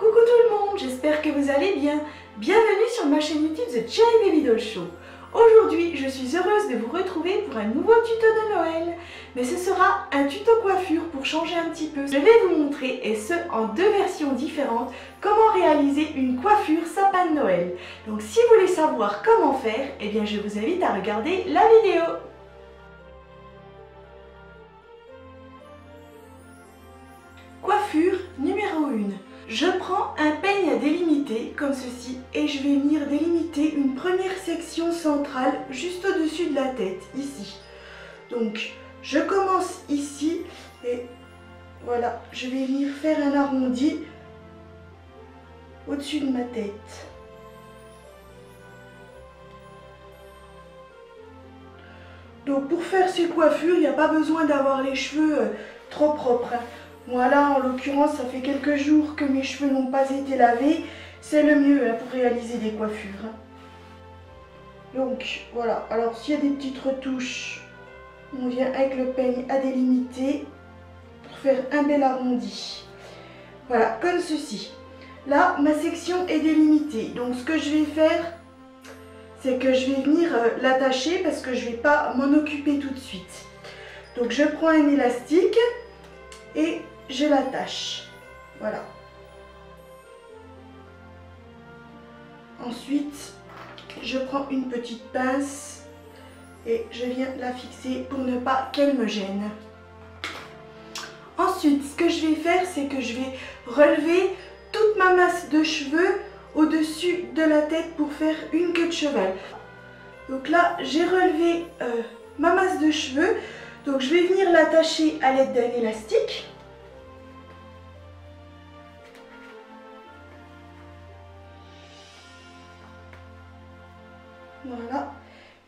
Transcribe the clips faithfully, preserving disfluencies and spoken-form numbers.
Coucou tout le monde, j'espère que vous allez bien. Bienvenue sur ma chaîne YouTube The Cherry Babydoll Show. Aujourd'hui, je suis heureuse de vous retrouver pour un nouveau tuto de Noël. Mais ce sera un tuto coiffure pour changer un petit peu. Je vais vous montrer, et ce en deux versions différentes, comment réaliser une coiffure sapin de Noël. Donc si vous voulez savoir comment faire, eh bien je vous invite à regarder la vidéo. Coiffure numéro un. Je prends un peigne à délimiter comme ceci et je vais venir délimiter une première section centrale juste au-dessus de la tête, ici. Donc je commence ici et voilà, je vais venir faire un arrondi au-dessus de ma tête. Donc pour faire ces coiffures, il n'y a pas besoin d'avoir les cheveux trop propres. Moi là, en l'occurrence, ça fait quelques jours que mes cheveux n'ont pas été lavés. C'est le mieux hein, pour réaliser des coiffures. Donc voilà, alors s'il y a des petites retouches, on vient avec le peigne à délimiter pour faire un bel arrondi. Voilà, comme ceci. Là, ma section est délimitée. Donc ce que je vais faire, c'est que je vais venir euh, l'attacher parce que je ne vais pas m'en occuper tout de suite. Donc je prends un élastique et je l'attache, voilà. Ensuite, je prends une petite pince et je viens la fixer pour ne pas qu'elle me gêne. Ensuite, ce que je vais faire, c'est que je vais relever toute ma masse de cheveux au-dessus de la tête pour faire une queue de cheval. Donc là, j'ai relevé euh, ma masse de cheveux. Donc je vais venir l'attacher à l'aide d'un élastique. Voilà.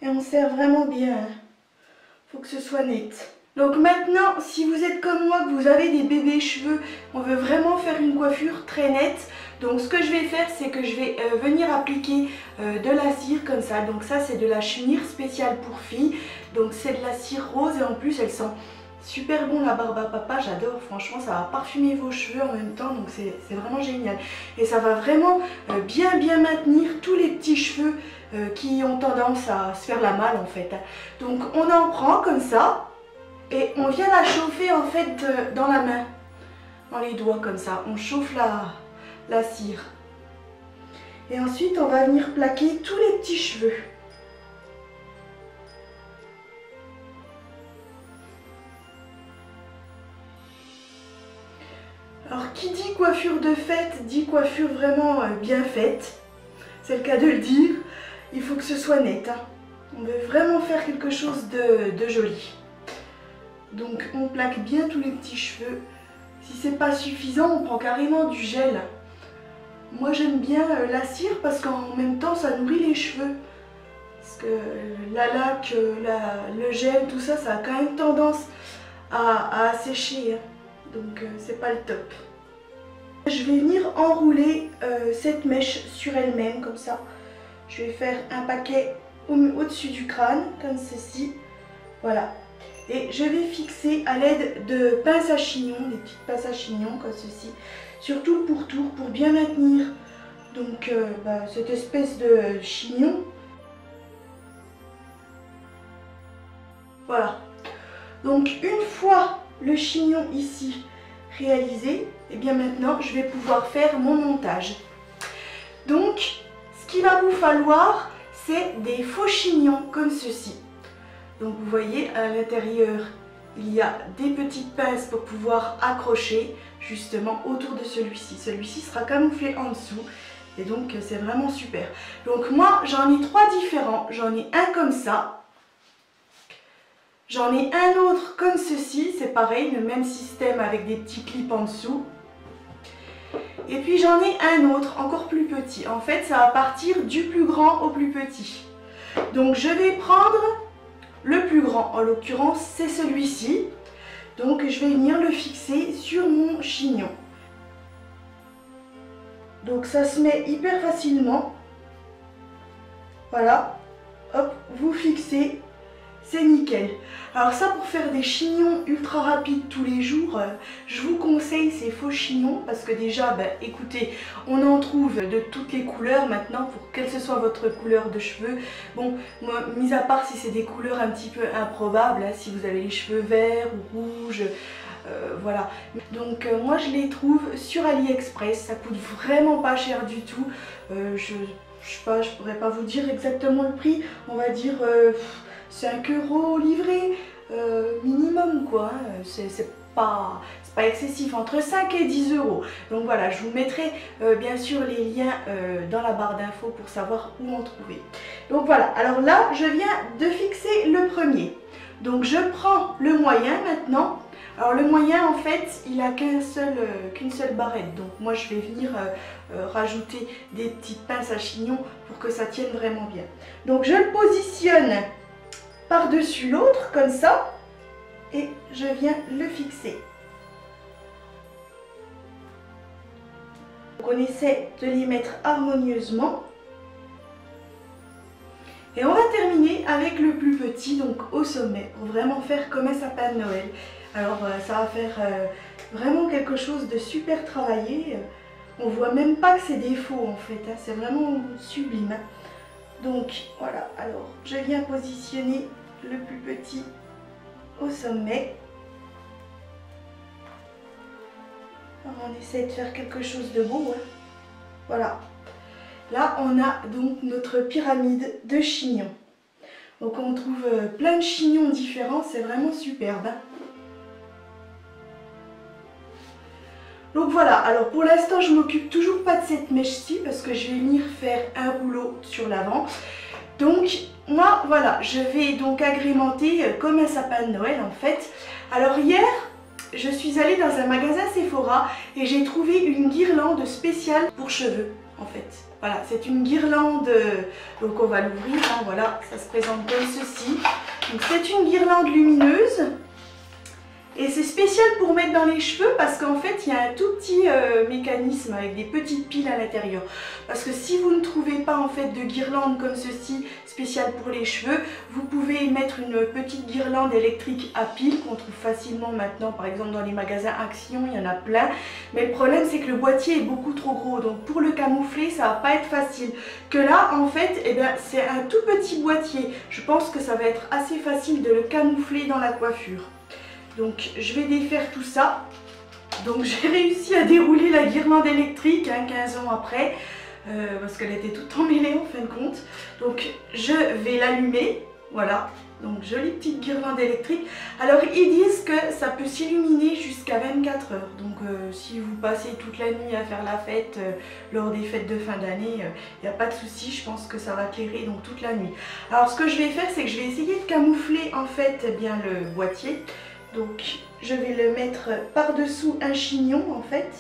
Et on serre vraiment bien. Il faut que ce soit net. Donc maintenant, si vous êtes comme moi, que vous avez des bébés cheveux, on veut vraiment faire une coiffure très nette. Donc ce que je vais faire, c'est que je vais euh, venir appliquer euh, de la cire comme ça. Donc ça, c'est de la chenille spéciale pour filles. Donc c'est de la cire rose et en plus, elle sent super bon la barbe à papa. J'adore, franchement, ça va parfumer vos cheveux en même temps. Donc c'est vraiment génial. Et ça va vraiment euh, bien bien maintenir tous les petits cheveux euh, qui ont tendance à se faire la malle en fait. Donc on en prend comme ça. Et on vient la chauffer en fait euh, dans la main, dans les doigts comme ça. On chauffe la, la cire. Et ensuite on va venir plaquer tous les petits cheveux. Alors qui dit coiffure de fête, dit coiffure vraiment euh, bien faite. C'est le cas de le dire. Il faut que ce soit net. Hein. On veut vraiment faire quelque chose de, de joli. Donc on plaque bien tous les petits cheveux. Si c'est pas suffisant, on prend carrément du gel. Moi j'aime bien la cire parce qu'en même temps ça nourrit les cheveux. Parce que la laque, la, le gel, tout ça, ça a quand même tendance à, à assécher. Donc c'est pas le top. Je vais venir enrouler euh, cette mèche sur elle-même comme ça. Je vais faire un paquet au-dessus du crâne, comme ceci. Voilà. Et je vais fixer à l'aide de pinces à chignon, des petites pinces à chignon comme ceci, sur tout le pourtour pour bien maintenir donc euh, bah, cette espèce de chignon. Voilà. Donc une fois le chignon ici réalisé, et bien maintenant je vais pouvoir faire mon montage. Donc ce qu'il va vous falloir, c'est des faux chignons comme ceci. Donc vous voyez, à l'intérieur, il y a des petites pinces pour pouvoir accrocher justement autour de celui-ci. Celui-ci sera camouflé en dessous et donc c'est vraiment super. Donc moi, j'en ai trois différents. J'en ai un comme ça. J'en ai un autre comme ceci. C'est pareil, le même système avec des petits clips en dessous. Et puis j'en ai un autre, encore plus petit. En fait, ça va partir du plus grand au plus petit. Donc je vais prendre... le plus grand, en l'occurrence, c'est celui-ci. Donc, je vais venir le fixer sur mon chignon. Donc, ça se met hyper facilement. Voilà. Hop, vous fixez. c'est nickel. Alors ça, pour faire des chignons ultra rapides tous les jours, je vous conseille ces faux chignons parce que déjà, bah, écoutez, on en trouve de toutes les couleurs maintenant, pour quelle que soit votre couleur de cheveux. Bon, moi, mis à part si c'est des couleurs un petit peu improbables, hein, si vous avez les cheveux verts ou rouges, Euh, voilà. Donc euh, moi je les trouve sur AliExpress, ça coûte vraiment pas cher du tout. euh, je, je sais pas, je pourrais pas vous dire exactement le prix, on va dire euh, cinq euros livré euh, minimum quoi, hein. C'est pas, pas excessif, entre cinq et dix euros. Donc voilà, je vous mettrai euh, bien sûr les liens euh, dans la barre d'infos pour savoir où en trouver. Donc voilà, alors là je viens de fixer le premier, donc je prends le moyen maintenant. Alors le moyen, en fait, il n'a qu'une seule, euh, qu'une seule barrette, donc moi je vais venir euh, euh, rajouter des petites pinces à chignons pour que ça tienne vraiment bien. Donc je le positionne par-dessus l'autre, comme ça, et je viens le fixer. Donc on essaie de les mettre harmonieusement. Et on va terminer avec le plus petit, donc au sommet, pour vraiment faire comme un sapin de Noël. Alors ça va faire vraiment quelque chose de super travaillé. On voit même pas que c'est des faux en fait, hein. C'est vraiment sublime. Donc voilà, alors je viens positionner le plus petit au sommet. Alors, on essaie de faire quelque chose de beau, hein. Voilà. Là on a donc notre pyramide de chignons. Donc on trouve plein de chignons différents, c'est vraiment superbe, hein. Donc voilà, alors pour l'instant je m'occupe toujours pas de cette mèche-ci parce que je vais venir faire un rouleau sur l'avant. Donc moi voilà, je vais donc agrémenter comme un sapin de Noël en fait. Alors hier, je suis allée dans un magasin Sephora et j'ai trouvé une guirlande spéciale pour cheveux en fait. Voilà, c'est une guirlande, donc on va l'ouvrir, hein, voilà, ça se présente comme ceci. Donc c'est une guirlande lumineuse. Et c'est spécial pour mettre dans les cheveux parce qu'en fait il y a un tout petit euh, mécanisme avec des petites piles à l'intérieur. Parce que si vous ne trouvez pas en fait de guirlande comme ceci spéciale pour les cheveux, vous pouvez mettre une petite guirlande électrique à piles qu'on trouve facilement maintenant, par exemple dans les magasins Action, il y en a plein. Mais le problème c'est que le boîtier est beaucoup trop gros, donc pour le camoufler ça va pas être facile. Que là en fait, eh ben, c'est un tout petit boîtier, je pense que ça va être assez facile de le camoufler dans la coiffure. Donc je vais défaire tout ça. Donc j'ai réussi à dérouler la guirlande électrique, hein, quinze ans après, euh, parce qu'elle était toute emmêlée en fin de compte. Donc je vais l'allumer, voilà, donc jolie petite guirlande électrique. Alors ils disent que ça peut s'illuminer jusqu'à vingt-quatre heures, donc euh, si vous passez toute la nuit à faire la fête euh, lors des fêtes de fin d'année, il euh, n'y a pas de souci, je pense que ça va éclairer donc toute la nuit. Alors ce que je vais faire, c'est que je vais essayer de camoufler en fait eh bien, le boîtier. Donc je vais le mettre par-dessous un chignon en fait.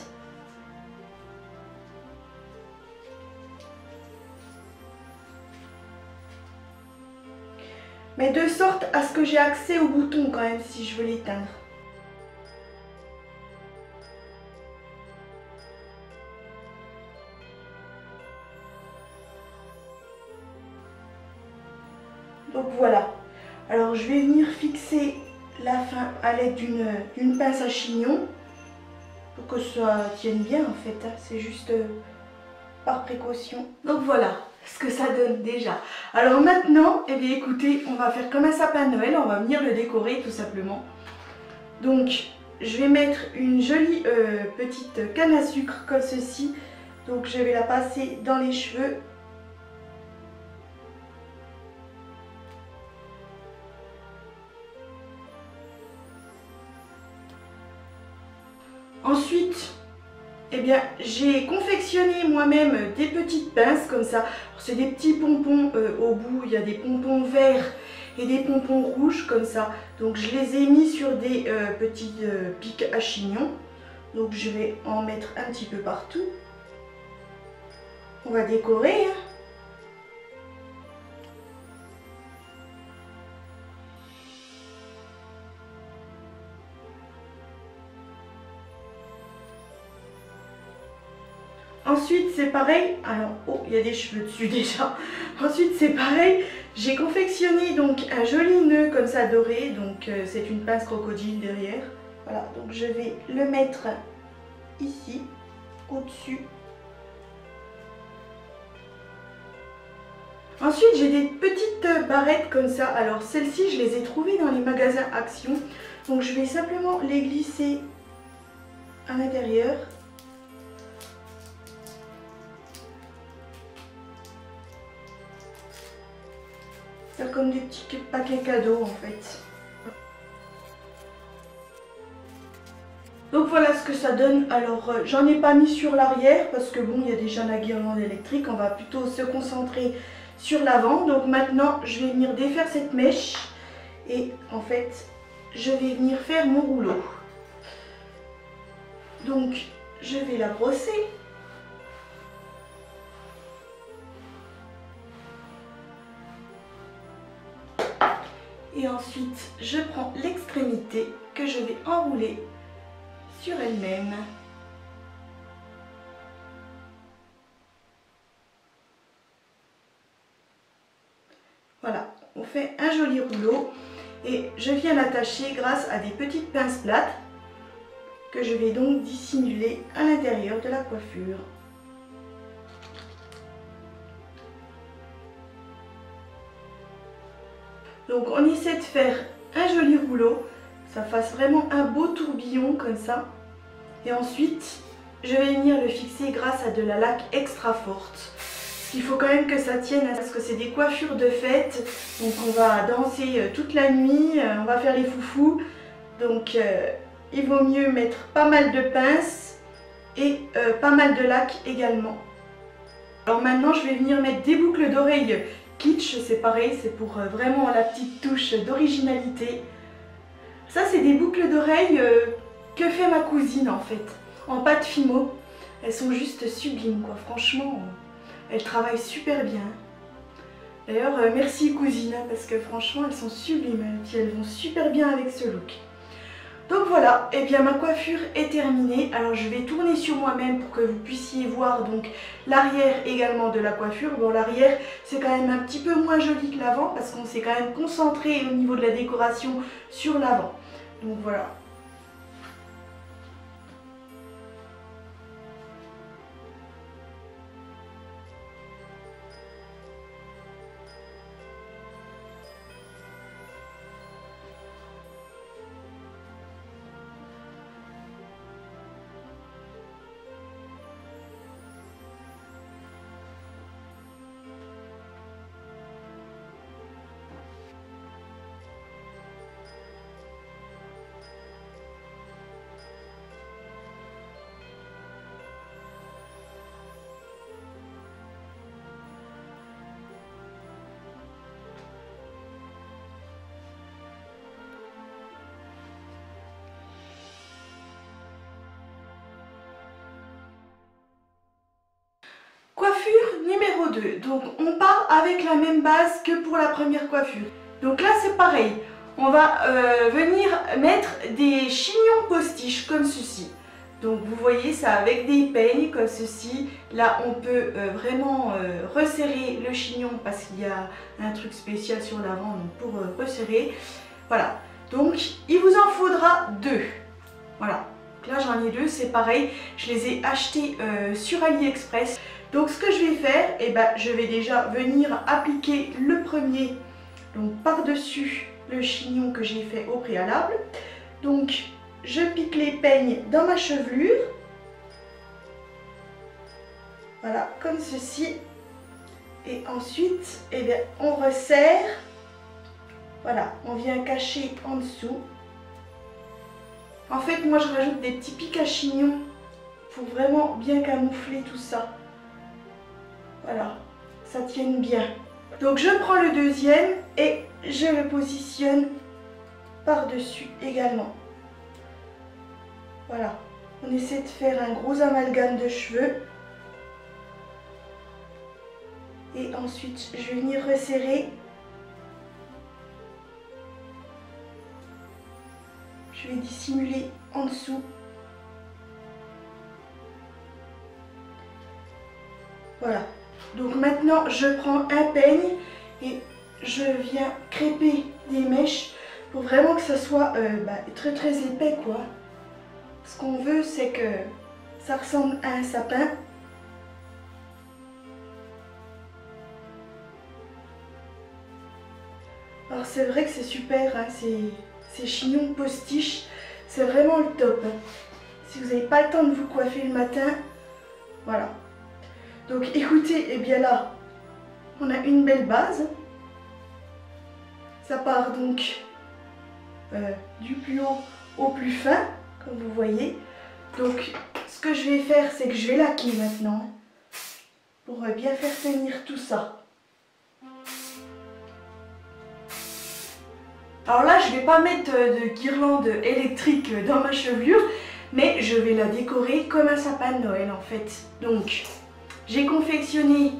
Mais de sorte à ce que j'ai accès au bouton quand même si je veux l'éteindre. Donc voilà. Alors je vais venir fixer la fin à l'aide d'une pince à chignon pour que ça tienne bien en fait, hein. C'est juste euh, par précaution. Donc voilà ce que ça donne déjà. Alors maintenant, eh bien, écoutez, on va faire comme un sapin de Noël, on va venir le décorer tout simplement. Donc je vais mettre une jolie euh, petite canne à sucre comme ceci, donc je vais la passer dans les cheveux. Ensuite, eh bien, j'ai confectionné moi-même des petites pinces comme ça. C'est des petits pompons euh, au bout, il y a des pompons verts et des pompons rouges comme ça. Donc je les ai mis sur des euh, petits euh, pics à chignons. Donc je vais en mettre un petit peu partout. On va décorer, hein. Ensuite c'est pareil, alors oh il y a des cheveux dessus déjà. Ensuite c'est pareil, J'ai confectionné donc un joli nœud comme ça doré, donc euh, c'est une pince crocodile derrière. Voilà, donc je vais le mettre ici, au-dessus. Ensuite j'ai des petites barrettes comme ça, alors celles-ci je les ai trouvées dans les magasins Action. Donc je vais simplement les glisser à l'intérieur. C'est comme des petits paquets cadeaux en fait. Donc voilà ce que ça donne. Alors euh, j'en ai pas mis sur l'arrière parce que bon, il y a déjà la guirlande électrique. On va plutôt se concentrer sur l'avant. Donc maintenant je vais venir défaire cette mèche et en fait je vais venir faire mon rouleau. Donc je vais la brosser. Et ensuite, je prends l'extrémité que je vais enrouler sur elle-même. Voilà, on fait un joli rouleau et je viens l'attacher grâce à des petites pinces plates que je vais donc dissimuler à l'intérieur de la coiffure. Donc on essaie de faire un joli rouleau, que ça fasse vraiment un beau tourbillon comme ça. Et ensuite, je vais venir le fixer grâce à de la laque extra forte. Il faut quand même que ça tienne parce que c'est des coiffures de fête. Donc on va danser toute la nuit, on va faire les foufous. Donc euh, il vaut mieux mettre pas mal de pinces et euh, pas mal de laque également. Alors maintenant, je vais venir mettre des boucles d'oreilles. Kitsch, c'est pareil, c'est pour vraiment la petite touche d'originalité. Ça, c'est des boucles d'oreilles euh, que fait ma cousine en fait, en pâte fimo. Elles sont juste sublimes quoi, franchement, euh, elles travaillent super bien. D'ailleurs, euh, merci cousine, parce que franchement, elles sont sublimes, et puis elles vont super bien avec ce look. Donc voilà, et eh bien ma coiffure est terminée. Alors je vais tourner sur moi-même pour que vous puissiez voir donc l'arrière également de la coiffure. Bon, l'arrière c'est quand même un petit peu moins joli que l'avant parce qu'on s'est quand même concentré au niveau de la décoration sur l'avant. Donc voilà. Coiffure numéro deux, donc on part avec la même base que pour la première coiffure. Donc là c'est pareil, on va euh, venir mettre des chignons postiches comme ceci. Donc vous voyez ça avec des peignes comme ceci. Là on peut euh, vraiment euh, resserrer le chignon parce qu'il y a un truc spécial sur l'avant pour euh, resserrer. Voilà, donc il vous en faudra deux. Voilà, là j'en ai deux, c'est pareil, je les ai achetés euh, sur AliExpress. Donc ce que je vais faire, eh ben, je vais déjà venir appliquer le premier donc par-dessus le chignon que j'ai fait au préalable. Donc je pique les peignes dans ma chevelure. Voilà, comme ceci. Et ensuite, eh bien, on resserre. Voilà, on vient cacher en dessous. En fait, moi je rajoute des petits pics à chignon pour vraiment bien camoufler tout ça. Voilà, ça tienne bien. Donc je prends le deuxième et je le positionne par-dessus également. Voilà, on essaie de faire un gros amalgame de cheveux. Et ensuite, je vais venir resserrer. Je vais dissimuler en dessous. Voilà. Donc maintenant, je prends un peigne et je viens crêper des mèches pour vraiment que ça soit euh, bah, très très épais quoi. Ce qu'on veut c'est que ça ressemble à un sapin. Alors c'est vrai que c'est super, hein, ces chignons postiches, c'est vraiment le top. Hein. Si vous n'avez pas le temps de vous coiffer le matin, voilà. Donc écoutez, et eh bien là, on a une belle base. Ça part donc euh, du plus haut au plus fin, comme vous voyez. Donc ce que je vais faire, c'est que je vais laquer maintenant, hein, pour euh, bien faire tenir tout ça. Alors là, je ne vais pas mettre de guirlande électrique dans ma chevelure, mais je vais la décorer comme un sapin de Noël en fait. Donc, j'ai confectionné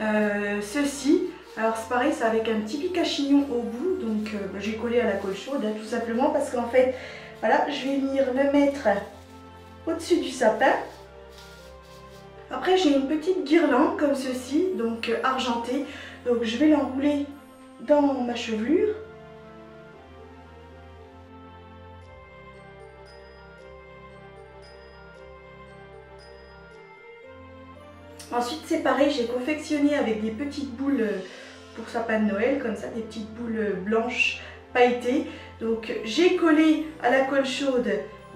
euh, ceci. Alors c'est pareil, c'est avec un petit pic à chignon au bout. Donc euh, j'ai collé à la colle chaude, hein, tout simplement parce qu'en fait, voilà, je vais venir le mettre au-dessus du sapin. Après, j'ai une petite guirlande comme ceci, donc euh, argentée. Donc je vais l'enrouler dans ma chevelure. Ensuite c'est pareil, j'ai confectionné avec des petites boules pour sapin de Noël, comme ça, des petites boules blanches pailletées. Donc j'ai collé à la colle chaude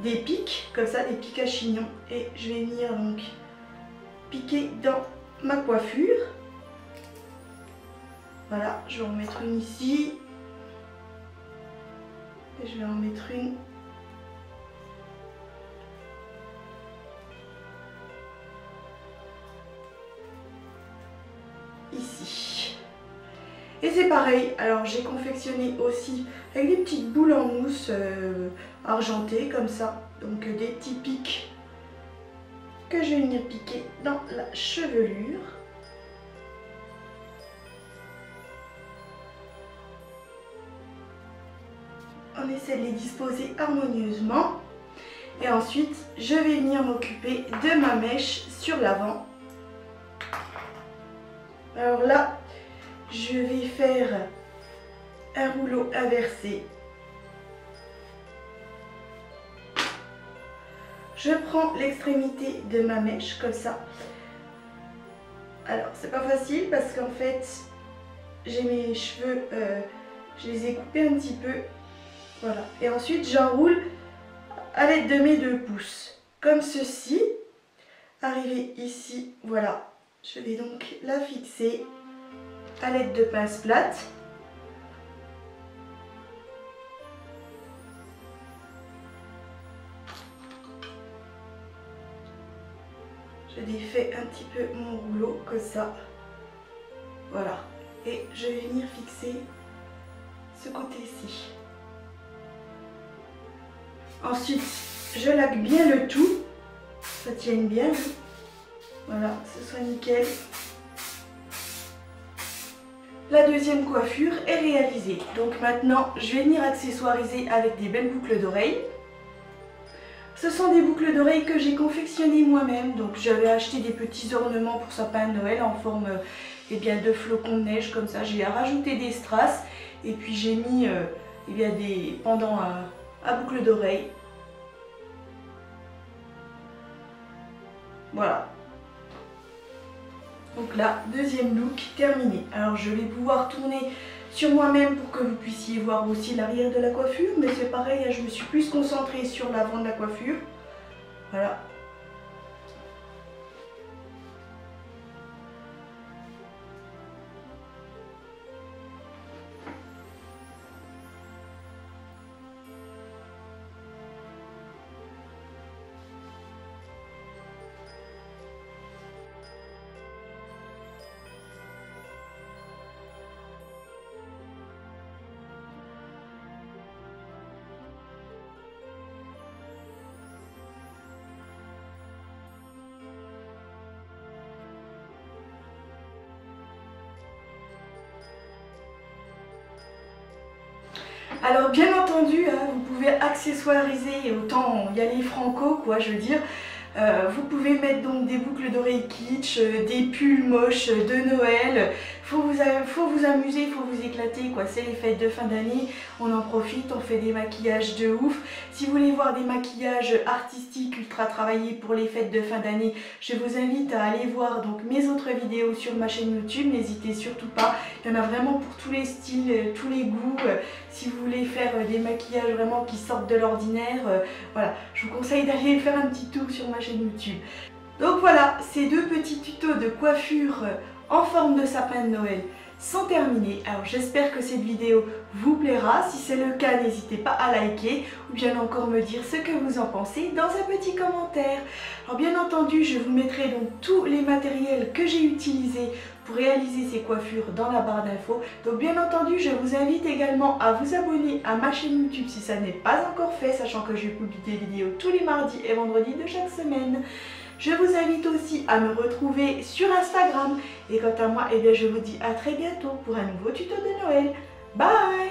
des pics, comme ça, des pics à chignon. Et je vais venir donc piquer dans ma coiffure. Voilà, je vais en mettre une ici. Et je vais en mettre une. Ici. Et c'est pareil, alors j'ai confectionné aussi avec des petites boules en mousse euh, argentées comme ça, donc euh, des petits pics que je vais venir piquer dans la chevelure. On essaie de les disposer harmonieusement et ensuite je vais venir m'occuper de ma mèche sur l'avant. Alors là, je vais faire un rouleau inversé. Je prends l'extrémité de ma mèche, comme ça. Alors, c'est pas facile parce qu'en fait, j'ai mes cheveux, euh, je les ai coupés un petit peu. Voilà. Et ensuite, j'enroule à l'aide de mes deux pouces, comme ceci. Arrivé ici, voilà. Je vais donc la fixer à l'aide de pinces plates. Je défais un petit peu mon rouleau comme ça. Voilà. Et je vais venir fixer ce côté-ci. Ensuite, je laque bien le tout. Ça tienne bien. Voilà, ce soit nickel. La deuxième coiffure est réalisée. Donc maintenant, je vais venir accessoiriser avec des belles boucles d'oreilles. Ce sont des boucles d'oreilles que j'ai confectionnées moi-même. Donc j'avais acheté des petits ornements pour sapin de Noël en forme eh bien, de flocons de neige comme ça. J'ai rajouté des strass et puis j'ai mis euh, eh bien, des pendants à, à boucles d'oreilles. Voilà. Donc là, deuxième look terminé. Alors je vais pouvoir tourner sur moi-même pour que vous puissiez voir aussi l'arrière de la coiffure. Mais c'est pareil, je me suis plus concentrée sur l'avant de la coiffure. Voilà. Alors bien entendu, hein, vous pouvez accessoiriser, autant y aller franco, quoi, je veux dire. Euh, vous pouvez mettre donc des boucles d'oreilles kitsch, euh, des pulls moches de Noël. Faut vous, faut vous amuser, faut vous éclater quoi. C'est les fêtes de fin d'année, on en profite, on fait des maquillages de ouf. Si vous voulez voir des maquillages artistiques ultra travaillés pour les fêtes de fin d'année, je vous invite à aller voir donc mes autres vidéos sur ma chaîne YouTube. N'hésitez surtout pas, il y en a vraiment pour tous les styles, tous les goûts. Si vous voulez faire des maquillages vraiment qui sortent de l'ordinaire, euh, voilà, je vous conseille d'aller faire un petit tour sur ma chaîne YouTube. Donc voilà, ces deux petits tutos de coiffure en forme de sapin de Noël sont terminés. Alors j'espère que cette vidéo vous plaira. Si c'est le cas, n'hésitez pas à liker ou bien encore me dire ce que vous en pensez dans un petit commentaire. Alors bien entendu, je vous mettrai donc tous les matériels que j'ai utilisés pour réaliser ces coiffures dans la barre d'infos. Donc bien entendu, je vous invite également à vous abonner à ma chaîne YouTube si ça n'est pas encore fait, sachant que je publie des vidéos tous les mardis et vendredis de chaque semaine. Je vous invite aussi à me retrouver sur Instagram. Et quant à moi, eh bien, je vous dis à très bientôt pour un nouveau tuto de Noël. Bye!